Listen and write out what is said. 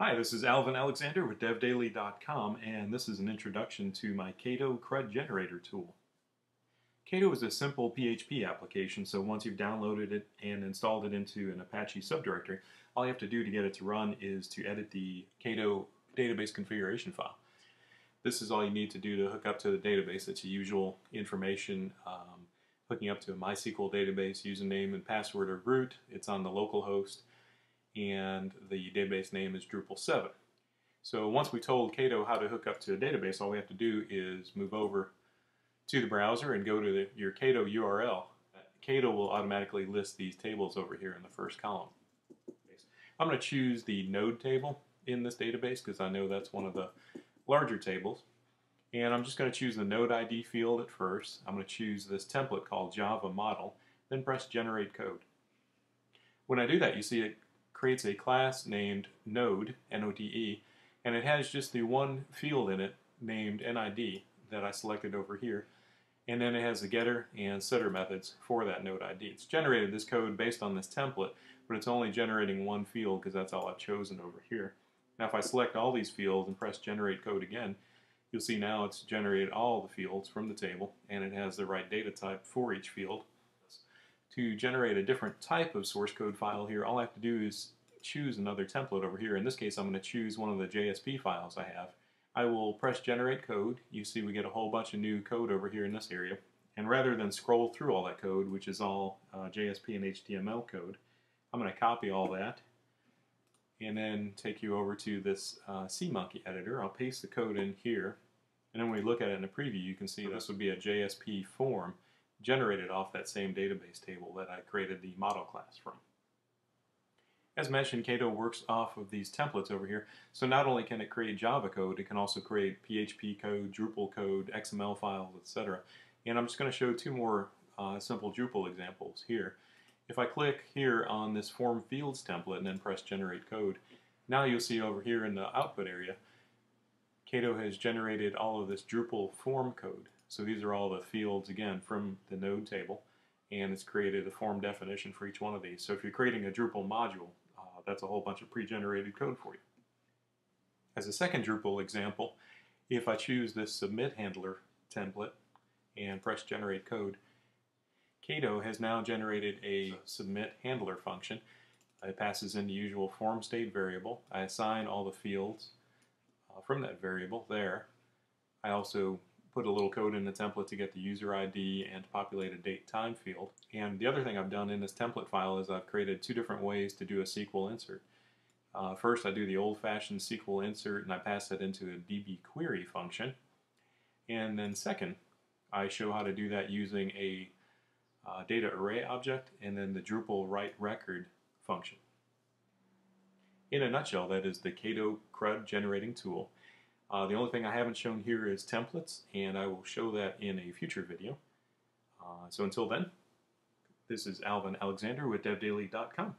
Hi, this is Alvin Alexander with devdaily.com, and this is an introduction to my Cato CRUD generator tool. Cato is a simple PHP application, so once you've downloaded it and installed it into an Apache subdirectory, all you have to do to get it to run is to edit the Cato database configuration file. This is all you need to do to hook up to the database. It's the usual information, hooking up to a MySQL database, username and password are root, it's on the local host, and the database name is Drupal 7. So once we told Cato how to hook up to the database, all we have to do is move over to the browser and go to your Cato URL. Cato will automatically list these tables over here in the first column. I'm going to choose the node table in this database because I know that's one of the larger tables. And I'm just going to choose the node ID field at first. I'm going to choose this template called Java model, then press generate code. When I do that, you see it creates a class named Node, N-O-D-E, and it has just the one field in it named NID that I selected over here, and then it has the getter and setter methods for that Node ID. It's generated this code based on this template, but it's only generating one field because that's all I've chosen over here. Now if I select all these fields and press generate code again, you'll see now it's generated all the fields from the table, and it has the right data type for each field. To generate a different type of source code file here, all I have to do is choose another template over here. In this case, I'm going to choose one of the JSP files I have. I will press generate code. You see we get a whole bunch of new code over here in this area. And rather than scroll through all that code, which is all JSP and HTML code, I'm going to copy all that and then take you over to this SeaMonkey editor. I'll paste the code in here, and then when we look at it in the preview, you can see this would be a JSP form generated off that same database table that I created the model class from. As mentioned, Cato works off of these templates over here, so not only can it create Java code, it can also create PHP code, Drupal code, XML files, etc. And I'm just going to show two more simple Drupal examples here. If I click here on this form fields template and then press generate code, now you'll see over here in the output area, Cato has generated all of this Drupal form code. So these are all the fields, again, from the node table, and it's created a form definition for each one of these. So if you're creating a Drupal module, that's a whole bunch of pre-generated code for you. As a second Drupal example, if I choose this submit handler template and press generate code, Cato has now generated a submit handler function. It passes in the usual form state variable. I assign all the fields from that variable there. I also put a little code in the template to get the user ID and populate a date time field. And the other thing I've done in this template file is I've created two different ways to do a SQL insert. First I do the old-fashioned SQL insert and I pass that into a dbquery function. And then second, I show how to do that using a data array object and then the Drupal write record function. In a nutshell, that is the Cato CRUD generating tool. The only thing I haven't shown here is templates, and I will show that in a future video. So until then, this is Alvin Alexander with devdaily.com.